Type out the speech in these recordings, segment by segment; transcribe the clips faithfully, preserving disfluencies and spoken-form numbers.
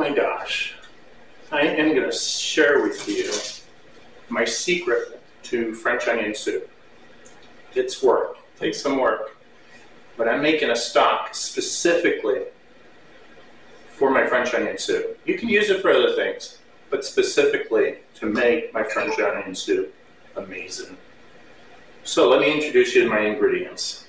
my gosh, I am going to share with you my secret to French onion soup. It's work. It takes some work. But I'm making a stock specifically for my French onion soup. You can use it for other things, but specifically to make my French onion soup amazing. So let me introduce you to my ingredients.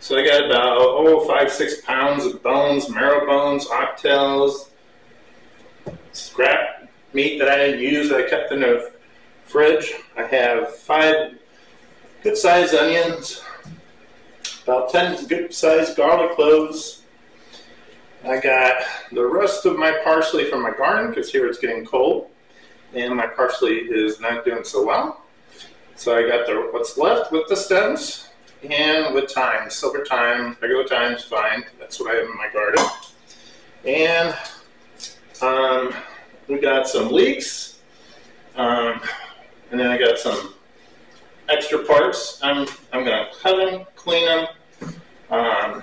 So I got about, oh, five, six pounds of bones, marrow bones, oxtails, scrap meat that I didn't use that I kept in the fridge. I have five good-sized onions, about ten good-sized garlic cloves. I got the rest of my parsley from my garden, because here it's getting cold, and my parsley is not doing so well. So I got the what's left with the stems. And with thyme, silver thyme, regular thyme's fine. That's what I have in my garden. And um, we got some leeks, um, and then I got some extra parts. I'm I'm gonna cut them, clean them, um,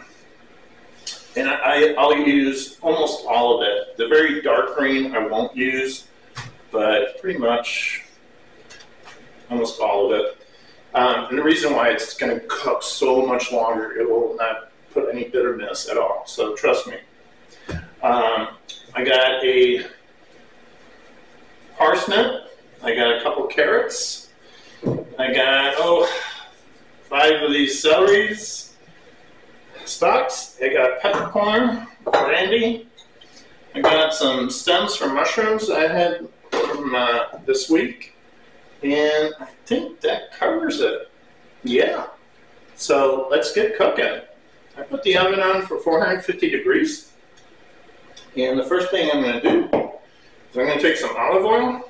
and I, I'll use almost all of it. The very dark green I won't use, but pretty much almost all of it. Um, and the reason why it's going to cook so much longer, it will not put any bitterness at all. So trust me. Um, I got a parsnip. I got a couple carrots. I got, oh, five of these celeries stalks. I got peppercorn, brandy. I got some stems from mushrooms I had from uh, this week. And I think that covers it. Yeah. So let's get cooking. I put the oven on for four hundred fifty degrees. And the first thing I'm going to do is I'm going to take some olive oil.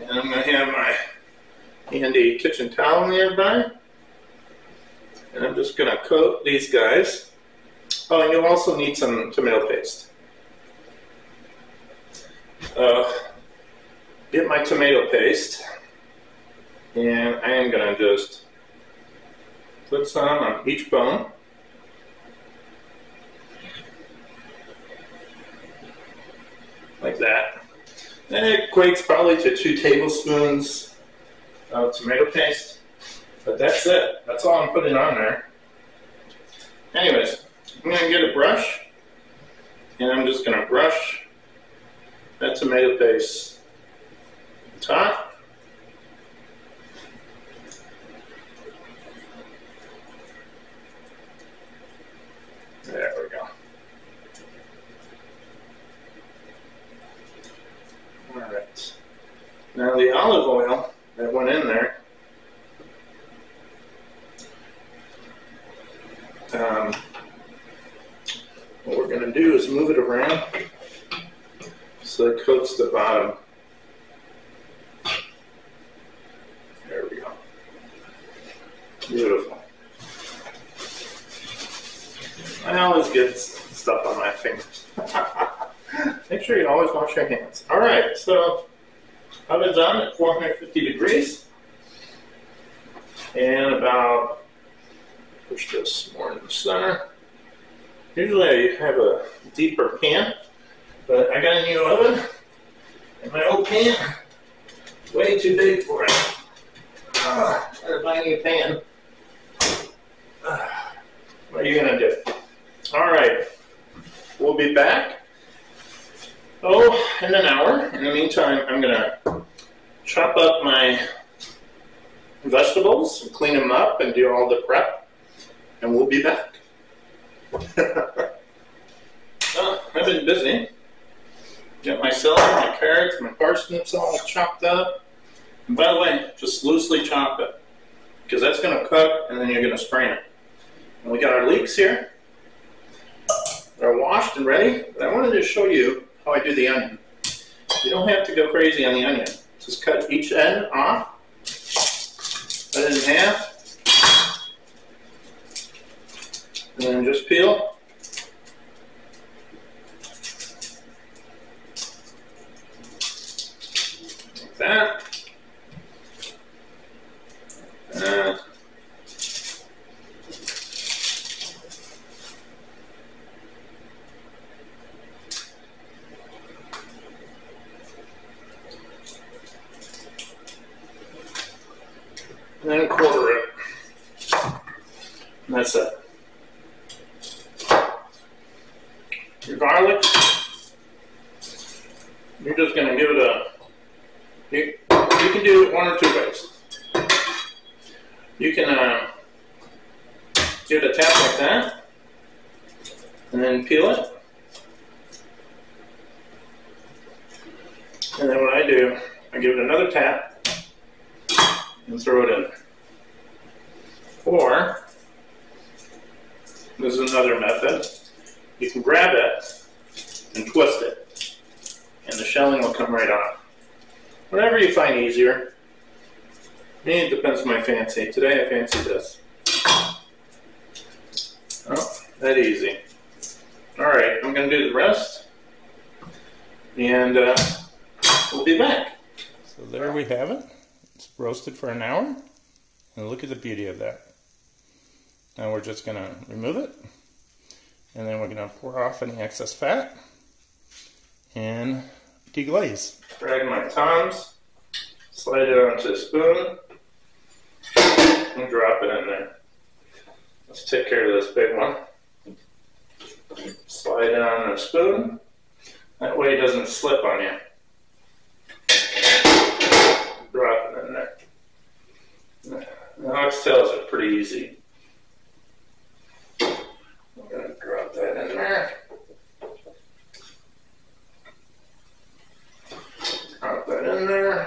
And I'm going to have my handy kitchen towel nearby. And I'm just going to coat these guys. Oh, and you'll also need some tomato paste. Uh, Get my tomato paste, and I am going to just put some on each bone. Like that. And it equates probably to two tablespoons of tomato paste. But that's it. That's all I'm putting on there. Anyways, I'm going to get a brush, and I'm just going to brush that tomato paste top. There we go. All right. Now the olive oil that went in there, um, what we're going to do is move it around so it coats the bottom. Beautiful. I always get stuff on my fingers. Make sure you always wash your hands. All right, so oven's on at four hundred fifty degrees. And about, push this more in the center. Usually I have a deeper pan, but I got a new oven. And my old pan, way too big for it. Uh, I gotta buy a new pan. What are you going to do? All right. We'll be back. Oh, in an hour. In the meantime, I'm going to chop up my vegetables and clean them up and do all the prep. And we'll be back. Oh, I've been busy. Got my celery, my carrots, my parsnips all chopped up. And by the way, just loosely chop it, because that's going to cook and then you're going to strain it. And we got our leeks here. They're washed and ready, but I wanted to show you how I do the onion. You don't have to go crazy on the onion. Just cut each end off, cut it in half, and then just peel. Like that. Uh, your garlic. You're just going to give it a, you, you can do it one or two ways. You can uh, give it a tap like that, and then peel it. And then what I do, I give it another tap and throw it in. Or, this is another method, you can grab it and twist it, and the shelling will come right off. Whatever you find easier. It depends on my fancy. Today I fancy this. Oh, that easy. Alright, I'm going to do the rest, and uh, we'll be back. So there we have it. It's roasted for an hour, and look at the beauty of that. Now we're just going to remove it, and then we're going to pour off any excess fat and deglaze. Drag my tongs, slide it onto a spoon, and drop it in there. Let's take care of this big one. Slide it on a spoon, that way it doesn't slip on you. Drop it in there. The oxtails are pretty easy. I'm going to drop that in there. Drop that in there.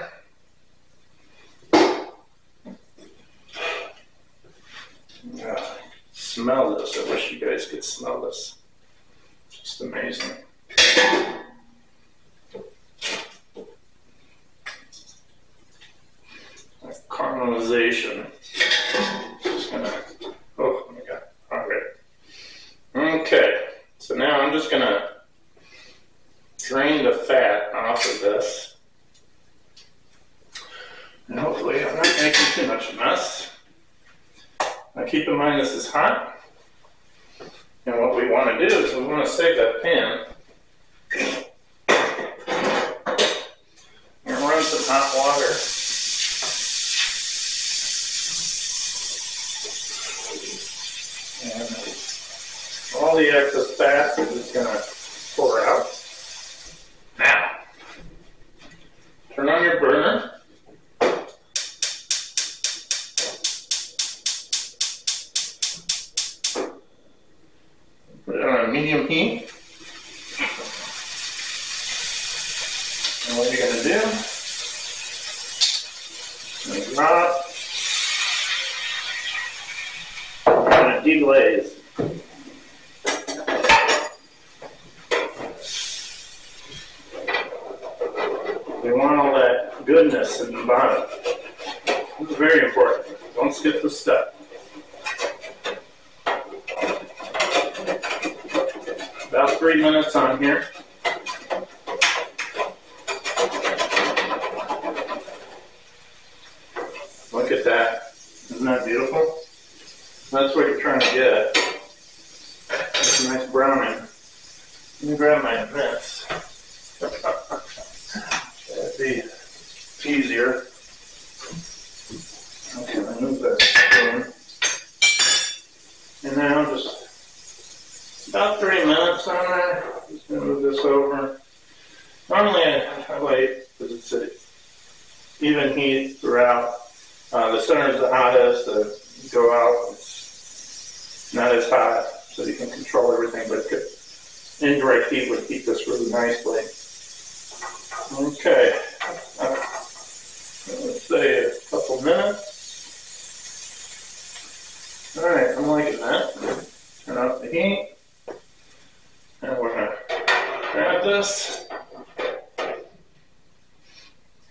Oh, smell this. I wish you guys could smell this. It's just amazing. Caramelization. Just gonna, oh my god, alright. Okay, so now I'm just gonna drain the fat off of this. And hopefully I'm not making too much mess. Now keep in mind this is hot. And what we want to do is we want to save that pan. And run some hot water. All the excess fat is just going to pour out. Now, turn on your burner. Put it on a medium heat. And what you're going to do, you're going to drop, and deglaze. We want all that goodness in the bottom. This is very important. Don't skip this step. About three minutes on here. Look at that. Isn't that beautiful? That's what you're trying to get. That's a nice browning. Let me grab my mitts. That'd be easier. Okay, remove that spoon. And now just about three minutes on there. Just gonna move this over. Normally I, I wait because it's an even heat throughout. Uh, the center is the hottest. The go out. It's not as hot, so you can control everything. But good indirect heat would heat this really nicely. Okay, uh, let's say a couple minutes. All right, I'm liking that. Turn off the heat, and we're gonna grab this,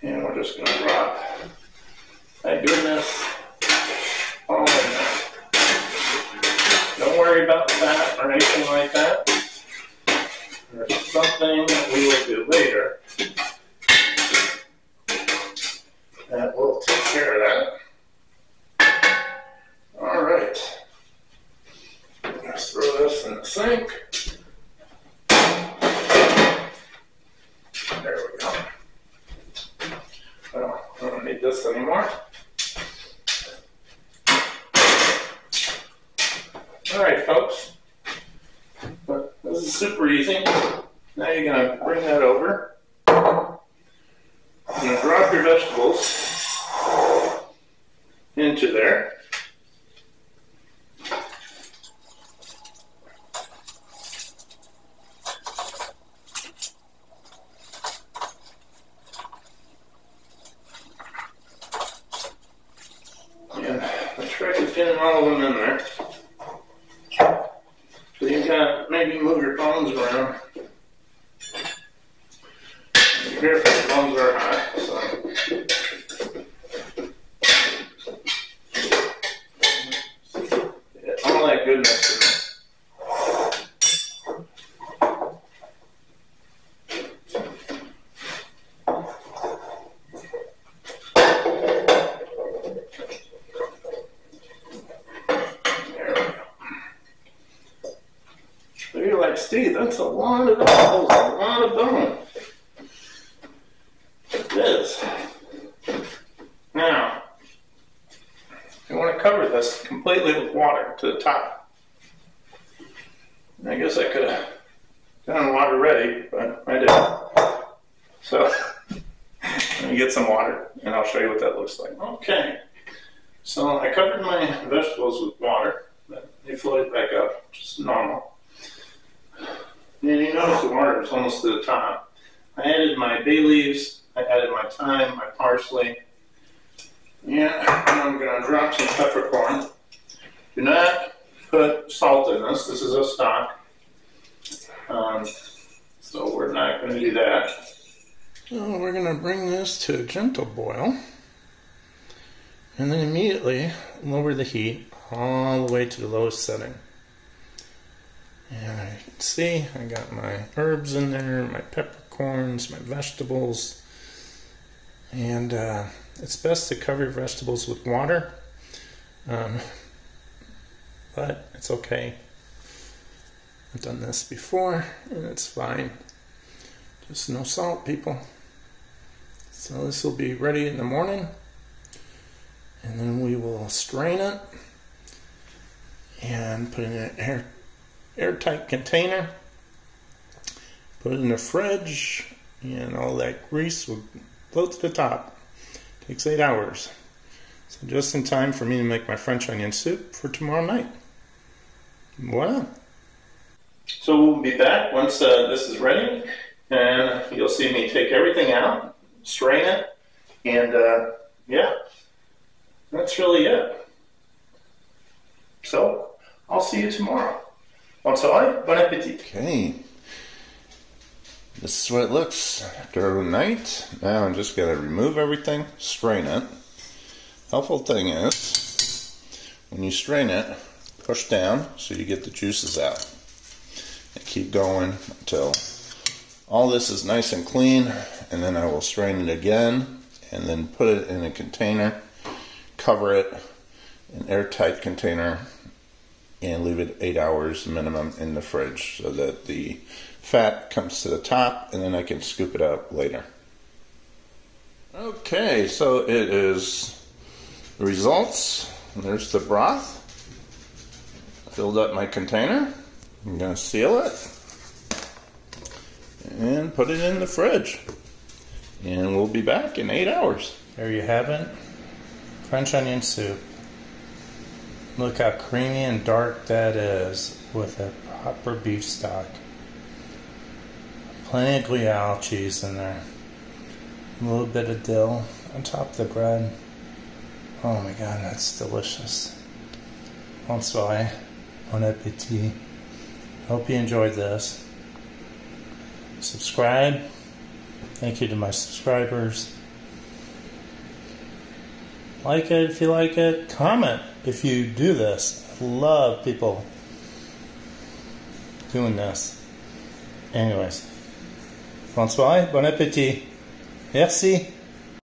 and we're just gonna drop that goodness all in there. Don't worry about that or anything like that. There's something that we will do later that will take care of that. All right. Let's throw this in the sink. There we go. Well, I don't need this anymore. All right, folks. But this is super easy. Now you're going to bring that over. You're going to drop your vegetables into there. That's a lot of bone, a lot of bone. It is. Now, you want to cover this completely with water to the top. And I guess I could have done water ready, but I didn't. So, let me get some water and I'll show you what that looks like. Okay, so I covered my vegetables with water, but they floated back up, just normal. And you notice the water is almost to the top. I added my bay leaves, I added my thyme, my parsley, and I'm going to drop some peppercorn. Do not put salt in this. This is a stock, um, so we're not going to do that. Well, we're going to bring this to a gentle boil, and then immediately lower the heat all the way to the lowest setting. And I can see I got my herbs in there, my peppercorns, my vegetables, and uh, it's best to cover your vegetables with water, um, but it's okay. I've done this before and it's fine. Just no salt, people. So this will be ready in the morning, and then we will strain it and put it in an air airtight container, put it in the fridge, and all that grease will float to the top. Takes eight hours. So just in time for me to make my French onion soup for tomorrow night. Voila. So we'll be back once uh, this is ready, and you'll see me take everything out, strain it, and uh, yeah, that's really it. So I'll see you tomorrow. Bon appétit. Okay, this is what it looks after night. Now I'm just going to remove everything, strain it. Helpful thing is, when you strain it, push down so you get the juices out. And keep going until all this is nice and clean, and then I will strain it again, and then put it in a container, cover it, an airtight container, and leave it eight hours minimum in the fridge so that the fat comes to the top, and then I can scoop it up later. Okay, so it is the results. There's the broth. Filled up my container. I'm going to seal it and put it in the fridge. And we'll be back in eight hours. There you have it. French onion soup. Look how creamy and dark that is with a proper beef stock. Plenty of Gouda cheese in there. A little bit of dill on top of the bread. Oh my god, that's delicious. Bon soirée, bon appétit. Hope you enjoyed this. Subscribe. Thank you to my subscribers. Like it if you like it. Comment if you do this. I love people doing this. Anyways, bonsoir, bon appétit. Merci.